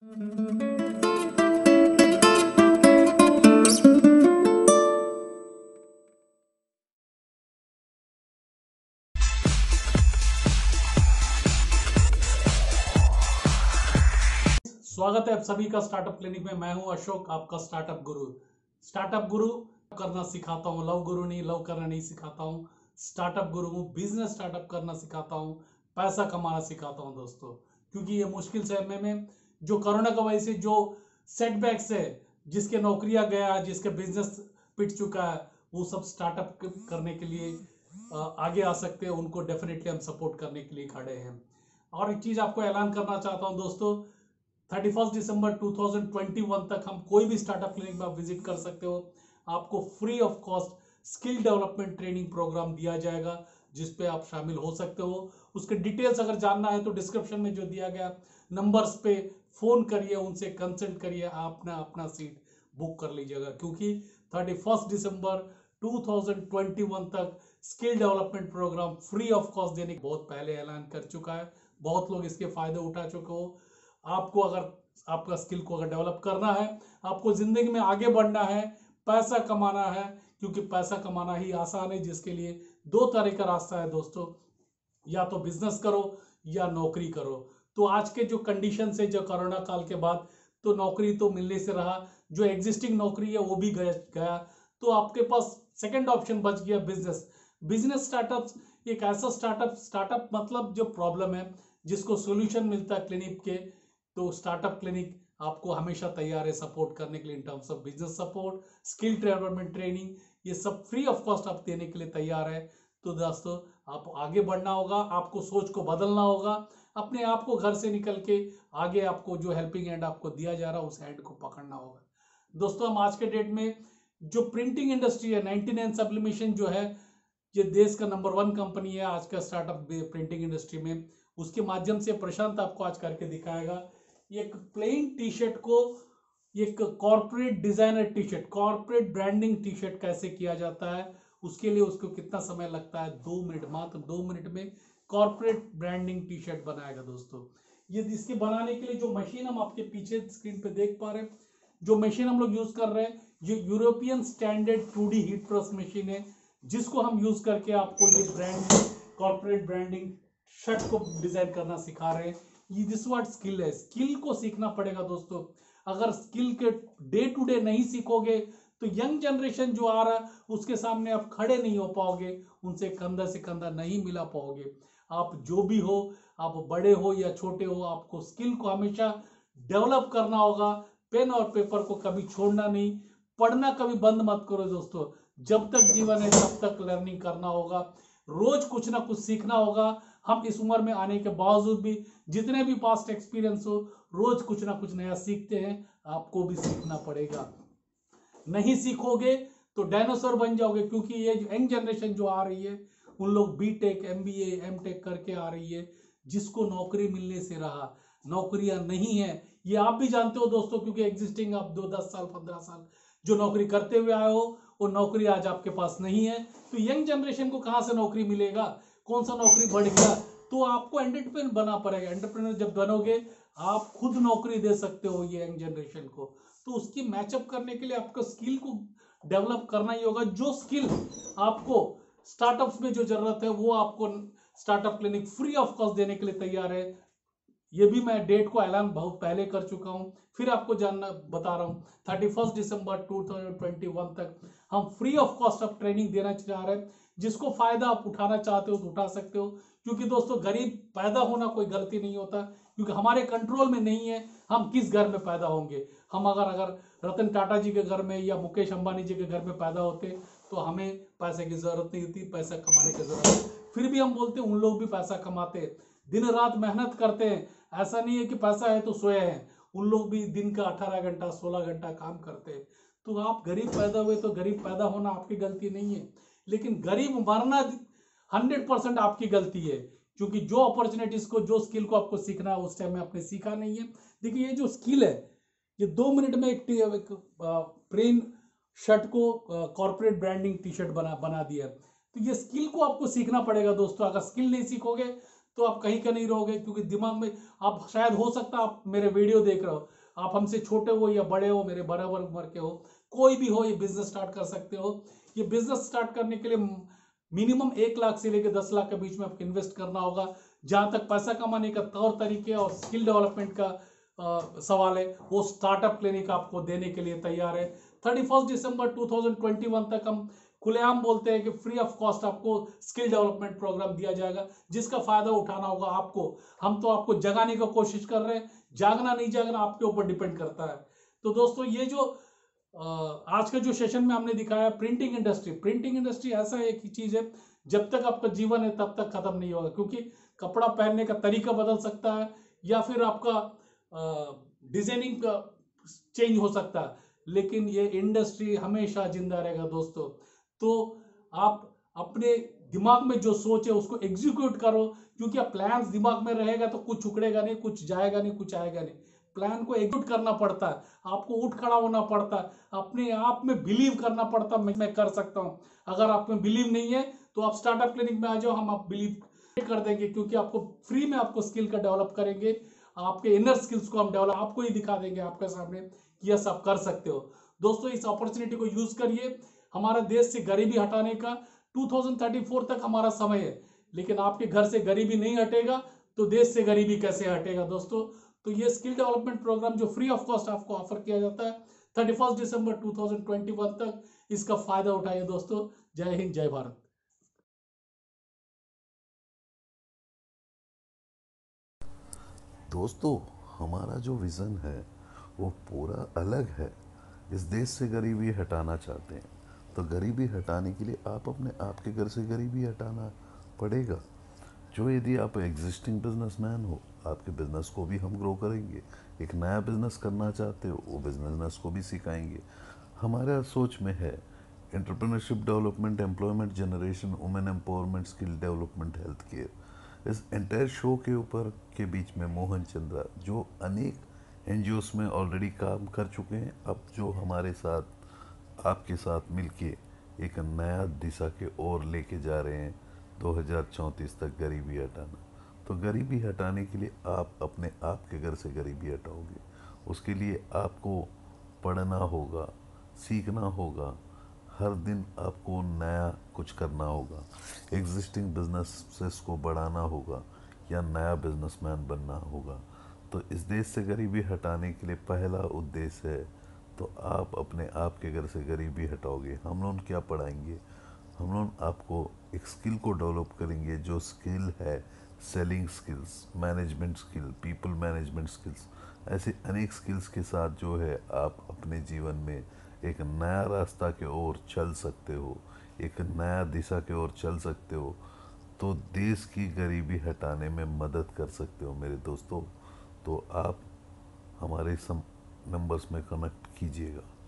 स्वागत है आप सभी का स्टार्टअप क्लिनिक में। मैं हूं अशोक, आपका स्टार्टअप गुरु। स्टार्टअप गुरु करना सिखाता हूं, लव गुरु नहीं, लव करना नहीं सिखाता हूं। स्टार्टअप गुरु हूं, बिजनेस स्टार्टअप करना सिखाता हूं, पैसा कमाना सिखाता हूं दोस्तों। क्योंकि ये मुश्किल समय में जो कोरोना की वजह से जो सेटबैक्स है, जिसके नौकरियां गया, जिसके बिजनेस पिट चुका है, वो सब स्टार्टअप करने के लिए आगे आ सकते हैं। उनको डेफिनेटली हम सपोर्ट करने के लिए खड़े हैं। और एक चीज़ आपको ऐलान करना चाहता हूं दोस्तों, 31 दिसंबर 2021 तक हम कोई भी स्टार्टअप क्लिनिक में आप विजिट कर सकते हो। आपको free of cost skill development training programme दिया जाएगा, जिसपे आप शामिल हो सकते हो। उसके डिटेल्स अगर जानना है तो डिस्क्रिप्शन में जो दिया गया नंबर्स पे फ़ोन करिए, उनसे कंसल्ट करिए, आपने अपना सीट बुक कर लीजिएगा। क्योंकि 31 दिसंबर 2021 तक skill development programme free of cost देने के बहुत पहले ऐलान कर चुका है, बहुत लोग इसके फ़ायदे उठा चुके हो। आपको अगर आपका स्किल को अगर डेवलप करना है, आपको ज़िंदगी में आगे बढ़ना है, पैसा कमाना है, क्योंकि पैसा कमाना ही आसान है, जिसके लिए दो तरह का रास्ता है दोस्तों, या तो बिजनेस करो या नौकरी करो। तो आज के जो कंडीशन से, जो कोरोना काल के बाद तो नौकरी तो मिलने से रहा, जो एग्जिस्टिंग नौकरी है वो भी गया, तो आपके पास सेकंड ऑप्शन बच गया बिजनेस। बिजनेस स्टार्टअप एक ऐसा स्टार्टअप मतलब जो प्रॉब्लम है जिसको सोल्यूशन मिलता है क्लिनिक के। तो स्टार्टअप क्लिनिक आपको हमेशा तैयार है सपोर्ट करने के लिए in terms of business support, skill development training, ये सब फ्री ऑफ कॉस्ट आप देने के लिए तैयार है। तो दोस्तों आप आगे बढ़ना होगा, आपको सोच को बदलना होगा, अपने आप को घर से निकल के आगे आपको जो हेल्पिंग हैंड आपको दिया जा रहा है उस हैंड को पकड़ना होगा दोस्तों। हम आज के डेट में जो प्रिंटिंग इंडस्ट्री है, 99 सब्लिमेशन जो है, ये देश का नंबर 1 कंपनी है आज का स्टार्टअप प्रिंटिंग इंडस्ट्री में। उसके माध्यम से प्रशांत आपको आज करके दिखाएगा। एक प्लेन टी शर्ट को एक corporate designer T shirt, corporate branding T shirt कैसे किया जाता है, उसके लिए उसको कितना समय लगता है, 2 मिनट, मात्र 2 मिनट में कॉर्पोरेट ब्रांडिंग टी शर्ट बनाएगा दोस्तों। ये इसके बनाने के लिए जो मशीन हम आपके पीछे स्क्रीन पे देख पा रहे हैं, जो मशीन हम लोग यूज कर रहे हैं, ये European standard 2D heat press machine है, जिसको हम यूज करके आपको ये ब्रांड कॉर्पोरेट ब्रांडिंग शर्ट को डिजाइन करना सिखा रहे हैं। ये दिस व्हाट स्किल है, स्किल को सीखना पड़ेगा दोस्तों। अगर स्किल के डे टू डे नहीं सीखोगे तो यंग जनरेशन जो आ रहा है उसके सामने आप खड़े नहीं हो पाओगे, उनसे कंधा से कंधा नहीं मिला पाओगे। आप जो भी हो, आप बड़े हो या छोटे हो, आपको स्किल को हमेशा डेवलप करना होगा। पेन और पेपर को कभी छोड़ना नहीं, पढ़ना कभी बंद मत करो दोस्तों। जब तक जीवन है तब तक लर्निंग करना होगा, रोज कुछ ना कुछ सीखना होगा। हम इस उम्र में आने के बावजूद भी जितने भी पास्ट एक्सपीरियंस हो, रोज कुछ ना कुछ नया सीखते हैं, आपको भी सीखना पड़ेगा। नहीं सीखोगे तो डायनासोर बन जाओगे, क्योंकि ये यंग जनरेशन जो आ रही है उन लोग बीटेक, एमबीए, एमटेक करके आ रही है, जिसको नौकरी मिलने से रहा, नौकरियां नहीं है। ये आप भी जानते हो दोस्तों, क्योंकि एग्जिस्टिंग आप 10 साल 15 साल जो नौकरी करते हुए आए हो, वो नौकरी आज आपके पास नहीं है। तो यंग जनरेशन को कहाँ से नौकरी मिलेगा, कौन सा नौकरी बढ़ गया? तो आपको एंटरप्रेन्योर बनना पड़ेगा। एंटरप्रेन्योर जब बनोगे आप खुद नौकरी दे सकते हो ये यंग जनरेशन को। तो उसकी मैचअप करने के लिए आपको स्किल को डेवलप करना ही होगा। जो स्किल आपको स्टार्टअप्स में जो जरूरत है वो आपको startup clinic free of cost देने के लिए तैयार है। ये भी मैं डेट को ऐलान बहुत पहले कर चुका हूँ, फिर आपको जानना बता रहा हूँ। 31 दिसंबर 2021 तक हम फ्री ऑफ कॉस्ट आप ट्रेनिंग देना चाह रहे हैं। जिसको फायदा आप उठाना चाहते हो तो उठा सकते हो, क्योंकि दोस्तों गरीब पैदा होना कोई गलती नहीं होता, क्योंकि हमारे कंट्रोल में नहीं है हम किस घर में पैदा होंगे। हम अगर रतन टाटा जी के घर में या मुकेश अंबानी जी के घर में पैदा होते तो हमें पैसे की जरूरत नहीं होती, पैसा कमाने की जरूरत है। फिर भी हम बोलते उन लोग भी पैसा कमाते, दिन रात मेहनत करते हैं, ऐसा नहीं है कि पैसा है तो सोए हैं। उन लोग भी दिन का 18 घंटा 16 घंटा काम करते हैं। तो आप गरीब पैदा हुए तो गरीब पैदा होना आपकी गलती नहीं है, लेकिन गरीब मरना 100% आपकी गलती है। क्योंकि जो अपॉर्चुनिटीज को, जो स्किल को आपको सीखना है उस टाइम में आपने सीखा नहीं है। देखिए ये जो स्किल है, ये 2 मिनट में एक प्लेन शर्ट को कॉर्पोरेट ब्रांडिंग टी शर्ट बना दिया। तो ये स्किल को आपको सीखना पड़ेगा दोस्तों। अगर स्किल नहीं सीखोगे तो आप कहीं का नहीं रहोगे, क्योंकि दिमाग में आप शायद, हो सकता है आप मेरे वीडियो देख रहे हो, आप हमसे छोटे हो या बड़े हो, मेरे बराबर उम्र के हो, कोई भी हो, ये बिजनेस स्टार्ट कर सकते हो। ये बिजनेस स्टार्ट करने के लिए मिनिमम 1 लाख से लेकर 10 लाख के बीच में आपको इन्वेस्ट करना होगा। जहां तक पैसा कमाने का तौर तरीके और स्किल डेवलपमेंट का सवाल है, वो स्टार्टअप क्लिनिक आपको देने के लिए तैयार है। 31 दिसंबर 2021 तक हम खुलेआम बोलते हैं कि फ्री ऑफ कॉस्ट आपको स्किल डेवलपमेंट प्रोग्राम दिया जाएगा, जिसका फायदा उठाना होगा आपको। हम तो आपको जगाने की कोशिश कर रहे हैं, जागना नहीं जागना आपके ऊपर डिपेंड करता है। तो दोस्तों, ये जो आज के जो सेशन में हमने दिखाया प्रिंटिंग इंडस्ट्री, प्रिंटिंग इंडस्ट्री ऐसा एक ही चीज है, जब तक आपका जीवन है तब तक खत्म नहीं होगा, क्योंकि कपड़ा पहनने का तरीका बदल सकता है या फिर आपका डिजाइनिंग का चेंज हो सकता है, लेकिन ये इंडस्ट्री हमेशा जिंदा रहेगा दोस्तों। तो आप अपने दिमाग में जो सोच है उसको एग्जीक्यूट करो, क्योंकि आप प्लान्स दिमाग में रहेगा तो कुछ उखड़ेगा नहीं, कुछ जाएगा नहीं, कुछ आएगा नहीं। प्लान को एग्जीक्यूट करना पड़ता है, आपको उठ खड़ा होना पड़ता है, अपने आप में बिलीव करना पड़ता है, मैं कर सकता हूँ। अगर आप में बिलीव नहीं है तो आप स्टार्टअप क्लिनिक में आ जाओ, हम आप बिलीव कर देंगे, क्योंकि आपको फ्री में आपको स्किल का डेवलप करेंगे, आपके इनर स्किल्स को हम डेवलप आपको ही दिखा देंगे आपके सामने कि यस आप कर सकते हो। दोस्तों, इस अपॉर्चुनिटी को यूज करिए। हमारा देश से गरीबी हटाने का 2034 तक हमारा समय है, लेकिन आपके घर से गरीबी नहीं हटेगा तो देश से गरीबी कैसे हटेगा दोस्तों। तो ये स्किल डेवलपमेंट प्रोग्राम जो फ्री ऑफ कॉस्ट आपको ऑफर किया जाता है 31 दिसंबर 2021 तक, इसका फायदा उठाइए दोस्तों। जय हिंद, जय भारत। दोस्तों, हमारा जो विज़न है वो पूरा अलग है। इस देश से गरीबी हटाना चाहते हैं, तो गरीबी हटाने के लिए आप अपने आप के घर से गरीबी हटाना पड़ेगा। जो यदि आप एग्जिस्टिंग बिजनेसमैन हो, आपके बिज़नेस को भी हम ग्रो करेंगे। एक नया बिज़नेस करना चाहते हो, वो बिज़नेस को भी सिखाएंगे। हमारा सोच में है entrepreneurship development, employment generation, women empowerment, skill development, health care. इस एंटायर शो के ऊपर के बीच में मोहन चंद्रा, जो अनेक एनजीओस में ऑलरेडी काम कर चुके हैं, अब जो हमारे साथ आपके साथ मिलके एक नया दिशा के ओर लेके जा रहे हैं 2034 तक गरीबी हटाना। तो गरीबी हटाने के लिए आप अपने आप के घर से गरीबी हटाओगे, उसके लिए आपको पढ़ना होगा, सीखना होगा, हर दिन आपको नया कुछ करना होगा, एग्जिस्टिंग बिजनेसेस को बढ़ाना होगा या नया बिजनेसमैन बनना होगा। तो इस देश से गरीबी हटाने के लिए पहला उद्देश्य है, तो आप अपने आप के घर से गरीबी हटाओगे। हम लोग क्या पढ़ाएंगे? हम लोग आपको एक स्किल को डेवलप करेंगे, जो स्किल है selling skills, management skill, people management skills. ऐसे अनेक स्किल्स के साथ जो है आप अपने जीवन में एक नया रास्ता के ओर चल सकते हो, एक नया दिशा के ओर चल सकते हो, तो देश की गरीबी हटाने में मदद कर सकते हो मेरे दोस्तों। तो आप हमारे नंबर्स में कनेक्ट कीजिएगा।